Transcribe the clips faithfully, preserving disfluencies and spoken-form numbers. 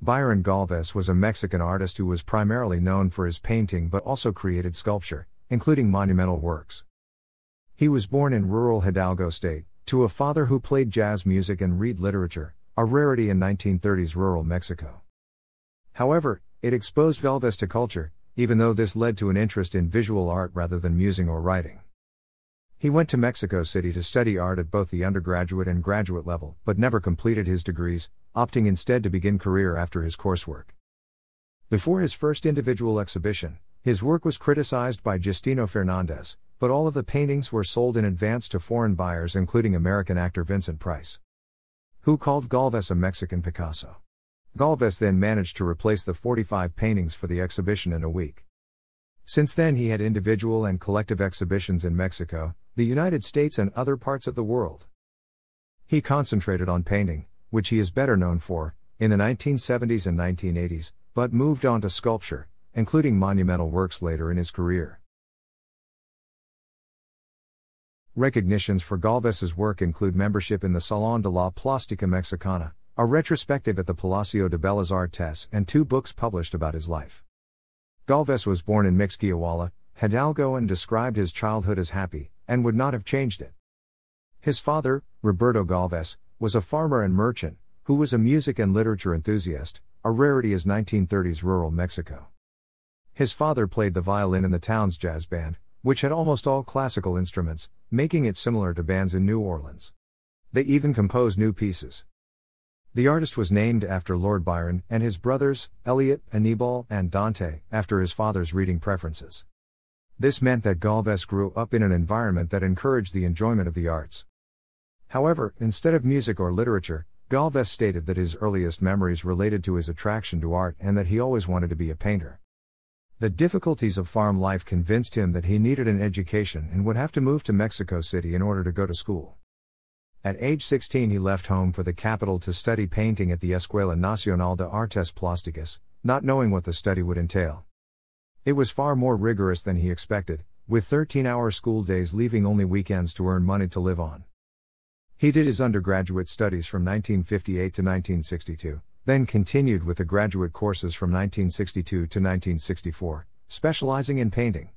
Byron Galvez was a Mexican artist who was primarily known for his painting but also created sculpture, including monumental works. He was born in rural Hidalgo state, to a father who played jazz music and read literature, a rarity in nineteen thirties rural Mexico. However, it exposed Galvez to culture, even though this led to an interest in visual art rather than musing or writing. He went to Mexico City to study art at both the undergraduate and graduate level, but never completed his degrees, opting instead to begin career after his coursework. Before his first individual exhibition, his work was criticized by Justino Fernández, but all of the paintings were sold in advance to foreign buyers, including American actor Vincent Price, who called Galvez a Mexican Picasso. Galvez then managed to replace the forty-five paintings for the exhibition in a week. Since then he had individual and collective exhibitions in Mexico, the United States and other parts of the world. He concentrated on painting, which he is better known for, in the nineteen seventies and nineteen eighties, but moved on to sculpture, including monumental works later in his career. Recognitions for Galvez's work include membership in the Salón de la Plástica Mexicana, a retrospective at the Palacio de Bellas Artes, and two books published about his life. Galvez was born in Mixquiahuala, Hidalgo, and described his childhood as happy, and would not have changed it. His father, Roberto Gálvez, was a farmer and merchant, who was a music and literature enthusiast, a rarity as nineteen thirties rural Mexico. His father played the violin in the town's jazz band, which had almost all classical instruments, making it similar to bands in New Orleans. They even composed new pieces. The artist was named after Lord Byron and his brothers, Eliot, Anibal, and Dante, after his father's reading preferences. This meant that Galvez grew up in an environment that encouraged the enjoyment of the arts. However, instead of music or literature, Galvez stated that his earliest memories related to his attraction to art and that he always wanted to be a painter. The difficulties of farm life convinced him that he needed an education and would have to move to Mexico City in order to go to school. At age sixteen he left home for the capital to study painting at the Escuela Nacional de Artes Plásticas, not knowing what the study would entail. It was far more rigorous than he expected, with thirteen-hour school days leaving only weekends to earn money to live on. He did his undergraduate studies from nineteen fifty-eight to nineteen sixty-two, then continued with the graduate courses from nineteen sixty-two to nineteen sixty-four, specializing in painting.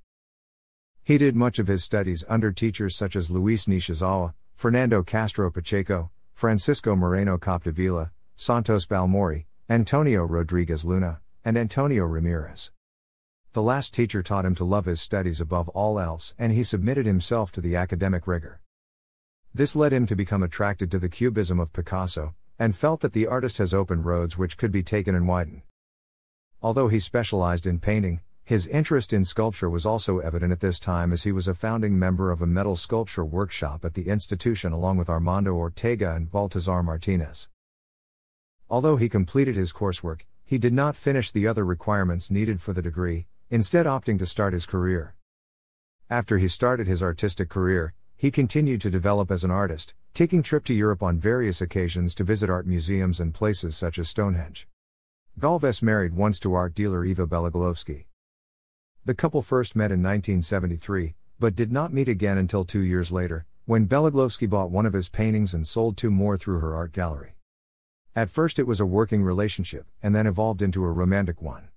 He did much of his studies under teachers such as Luis Nishizawa, Fernando Castro Pacheco, Francisco Moreno Capdevila, Santos Balmori, Antonio Rodriguez Luna, and Antonio Ramirez. The last teacher taught him to love his studies above all else, and he submitted himself to the academic rigor. This led him to become attracted to the cubism of Picasso, and felt that the artist has opened roads which could be taken and widened. Although he specialized in painting, his interest in sculpture was also evident at this time, as he was a founding member of a metal sculpture workshop at the institution along with Armando Ortega and Baltazar Martinez. Although he completed his coursework, he did not finish the other requirements needed for the degree, instead opting to start his career. After he started his artistic career, he continued to develop as an artist, taking trips to Europe on various occasions to visit art museums and places such as Stonehenge. Galvez married once to art dealer Eva Belaglowski. The couple first met in nineteen seventy-three, but did not meet again until two years later, when Belaglowski bought one of his paintings and sold two more through her art gallery. At first it was a working relationship, and then evolved into a romantic one.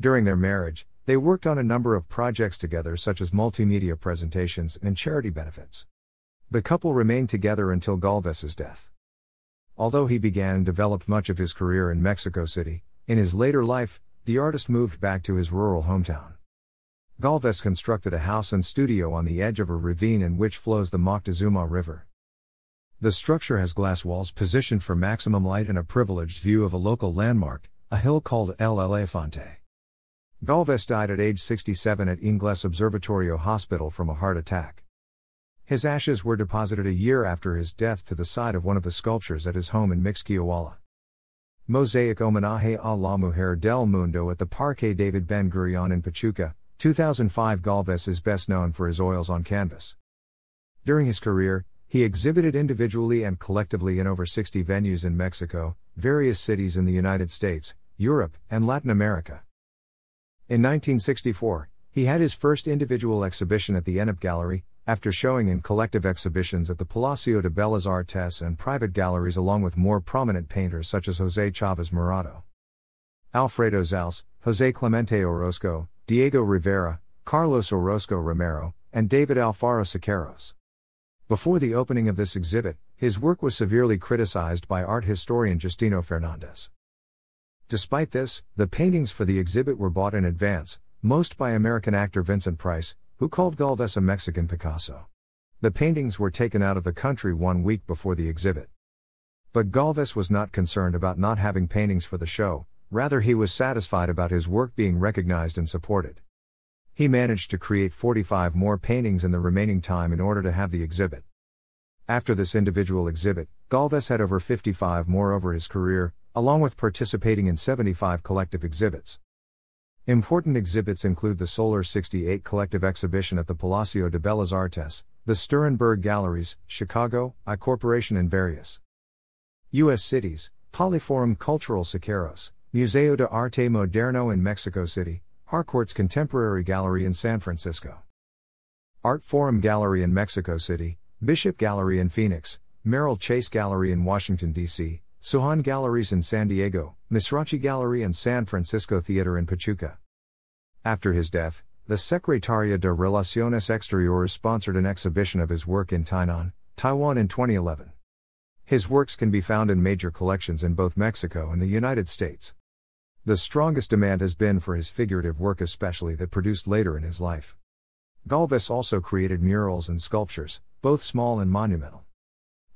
During their marriage, they worked on a number of projects together, such as multimedia presentations and charity benefits. The couple remained together until Galvez's death. Although he began and developed much of his career in Mexico City, in his later life, the artist moved back to his rural hometown. Galvez constructed a house and studio on the edge of a ravine in which flows the Moctezuma River. The structure has glass walls positioned for maximum light and a privileged view of a local landmark, a hill called El Elefante. Galvez died at age sixty-seven at Ingles Observatorio Hospital from a heart attack. His ashes were deposited a year after his death to the side of one of the sculptures at his home in Mixquiahuala. Mosaic Homenaje a la Mujer del Mundo at the Parque David Ben Gurion in Pachuca, two thousand five. Galvez is best known for his oils on canvas. During his career, he exhibited individually and collectively in over sixty venues in Mexico, various cities in the United States, Europe, and Latin America. In nineteen sixty-four, he had his first individual exhibition at the N I P Gallery, after showing in collective exhibitions at the Palacio de Bellas Artes and private galleries along with more prominent painters such as José Chávez Murado. Alfredo Zalz, José Clemente Orozco, Diego Rivera, Carlos Orozco Romero, and David Alfaro Siqueiros. Before the opening of this exhibit, his work was severely criticized by art historian Justino Fernández. Despite this, the paintings for the exhibit were bought in advance, most by American actor Vincent Price, who called Galvez a Mexican Picasso. The paintings were taken out of the country one week before the exhibit. But Galvez was not concerned about not having paintings for the show, rather he was satisfied about his work being recognized and supported. He managed to create forty-five more paintings in the remaining time in order to have the exhibit. After this individual exhibit, Galvez had over fifty-five more over his career, along with participating in seventy-five collective exhibits. Important exhibits include the Solar sixty-eight collective exhibition at the Palacio de Bellas Artes, the Sternberg Galleries, Chicago, I Corporation and various U S cities, Poliforum Cultural Siqueiros, Museo de Arte Moderno in Mexico City, Harcourt's Contemporary Gallery in San Francisco, Art Forum Gallery in Mexico City, Bishop Gallery in Phoenix, Merrill Chase Gallery in Washington, D C, Sohan Galleries in San Diego, Misrachi Gallery and San Francisco Theater in Pachuca. After his death, the Secretaría de Relaciones Exteriores sponsored an exhibition of his work in Tainan, Taiwan in twenty eleven. His works can be found in major collections in both Mexico and the United States. The strongest demand has been for his figurative work, especially that produced later in his life. Galvez also created murals and sculptures, both small and monumental.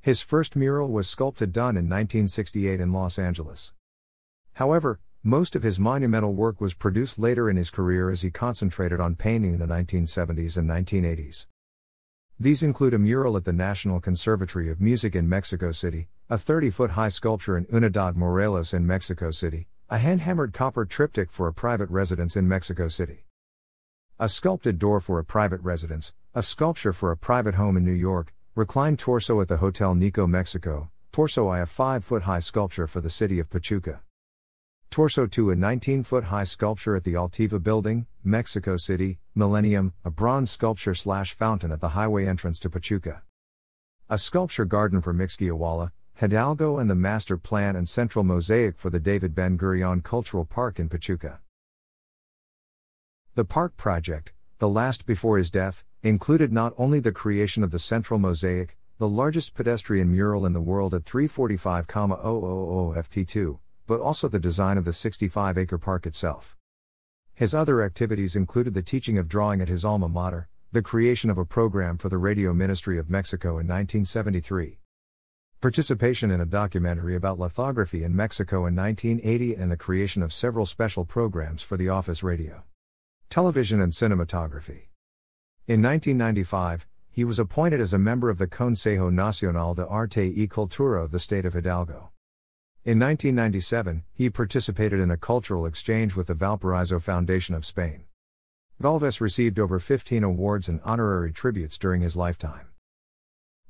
His first mural was sculpted done in nineteen sixty-eight in Los Angeles. However, most of his monumental work was produced later in his career as he concentrated on painting in the nineteen seventies and nineteen eighties. These include a mural at the National Conservatory of Music in Mexico City, a thirty-foot high sculpture in Unidad Morelos in Mexico City, a hand-hammered copper triptych for a private residence in Mexico City, a sculpted door for a private residence, a sculpture for a private home in New York, reclined torso at the Hotel Nico Mexico, torso I, a five-foot high sculpture for the city of Pachuca, torso two, a nineteen-foot high sculpture at the Altiva Building, Mexico City, Millennium, a bronze sculpture slash fountain at the highway entrance to Pachuca, a sculpture garden for Mixquiahuala, Hidalgo and the master plan and central mosaic for the David Ben Gurion Cultural Park in Pachuca. The park project, the last before his death, included not only the creation of the central mosaic, the largest pedestrian mural in the world at three hundred forty-five thousand feet two, but also the design of the sixty-five acre park itself. His other activities included the teaching of drawing at his alma mater, the creation of a program for the Radio Ministry of Mexico in nineteen seventy-three. Participation in a documentary about lithography in Mexico in nineteen eighty and the creation of several special programs for the office radio, television and cinematography. In nineteen ninety-five, he was appointed as a member of the Consejo Nacional de Arte y Cultura of the state of Hidalgo. In nineteen ninety-seven, he participated in a cultural exchange with the Valparaiso Foundation of Spain. Galvez received over fifteen awards and honorary tributes during his lifetime.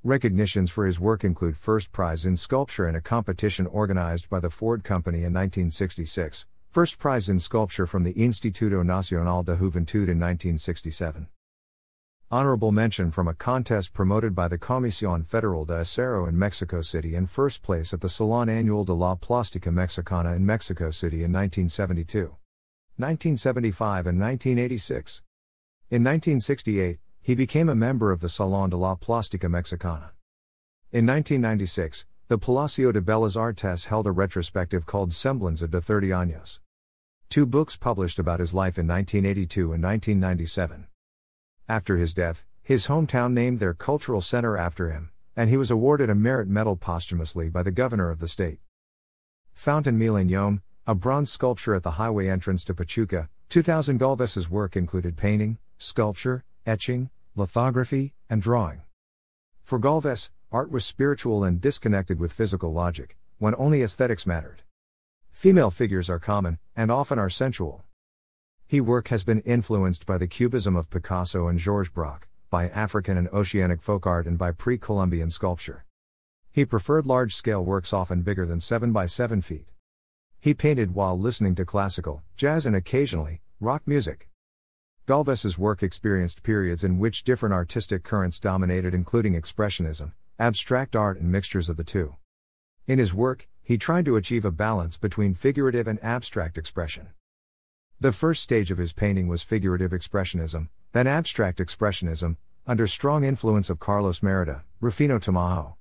Recognitions for his work include first prize in sculpture in a competition organized by the Ford Company in nineteen sixty-six, first prize in sculpture from the Instituto Nacional de Juventud in nineteen sixty-seven. Honorable mention from a contest promoted by the Comisión Federal de Acero in Mexico City and first place at the Salón Anual de la Plástica Mexicana in Mexico City in nineteen seventy-two, nineteen seventy-five and nineteen eighty-six. In nineteen sixty-eight, he became a member of the Salón de la Plástica Mexicana. In nineteen ninety-six, the Palacio de Bellas Artes held a retrospective called Semblanza de Thirty Años. Two books published about his life in nineteen eighty-two and nineteen ninety-seven. After his death, his hometown named their cultural center after him, and he was awarded a merit medal posthumously by the governor of the state. Fountain Mileñón, a bronze sculpture at the highway entrance to Pachuca. two thousand Galvez's work included painting, sculpture, etching, lithography, and drawing. For Galvez, art was spiritual and disconnected with physical logic, when only aesthetics mattered. Female figures are common, and often are sensual. His work has been influenced by the Cubism of Picasso and Georges Braque, by African and Oceanic folk art and by pre-Columbian sculpture. He preferred large-scale works often bigger than seven by seven feet. He painted while listening to classical, jazz and occasionally, rock music. Galvez's work experienced periods in which different artistic currents dominated, including expressionism, abstract art and mixtures of the two. In his work, he tried to achieve a balance between figurative and abstract expression. The first stage of his painting was figurative expressionism, then abstract expressionism, under strong influence of Carlos Merida, Rufino Tamayo,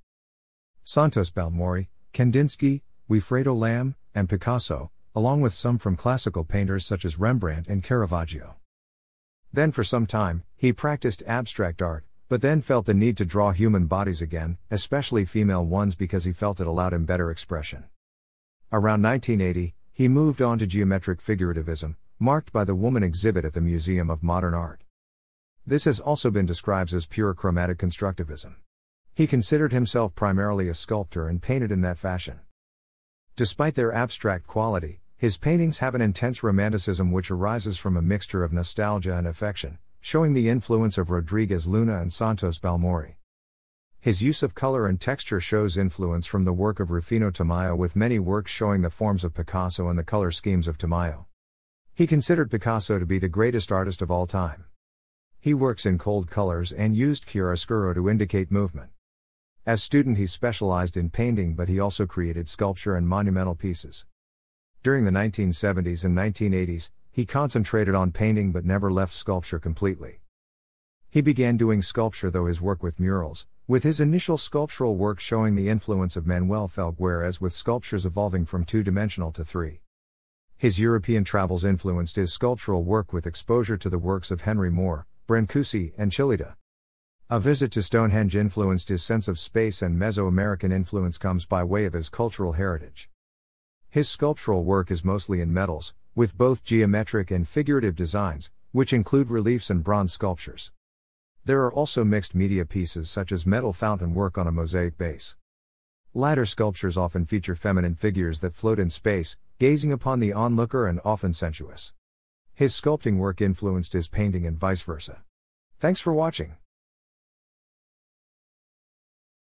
Santos Balmori, Kandinsky, Wilfredo Lam, and Picasso, along with some from classical painters such as Rembrandt and Caravaggio. Then for some time, he practiced abstract art, but then felt the need to draw human bodies again, especially female ones, because he felt it allowed him better expression. Around nineteen eighty, he moved on to geometric figurativism, marked by the woman exhibit at the Museum of Modern Art. This has also been described as pure chromatic constructivism. He considered himself primarily a sculptor and painted in that fashion. Despite their abstract quality, his paintings have an intense romanticism which arises from a mixture of nostalgia and affection, showing the influence of Rodriguez Luna and Santos Balmori. His use of color and texture shows influence from the work of Rufino Tamayo, with many works showing the forms of Picasso and the color schemes of Tamayo. He considered Picasso to be the greatest artist of all time. He works in cold colors and used chiaroscuro to indicate movement. As student he specialized in painting, but he also created sculpture and monumental pieces. During the nineteen seventies and nineteen eighties, he concentrated on painting but never left sculpture completely. He began doing sculpture though his work with murals, with his initial sculptural work showing the influence of Manuel Felgueres, with sculptures evolving from two-dimensional to three. His European travels influenced his sculptural work with exposure to the works of Henry Moore, Brancusi, and Chillida. A visit to Stonehenge influenced his sense of space, and Mesoamerican influence comes by way of his cultural heritage. His sculptural work is mostly in metals, with both geometric and figurative designs, which include reliefs and bronze sculptures. There are also mixed media pieces such as metal fountain work on a mosaic base. Latter sculptures often feature feminine figures that float in space, gazing upon the onlooker and often sensuous. His sculpting work influenced his painting and vice versa. Thanks for watching.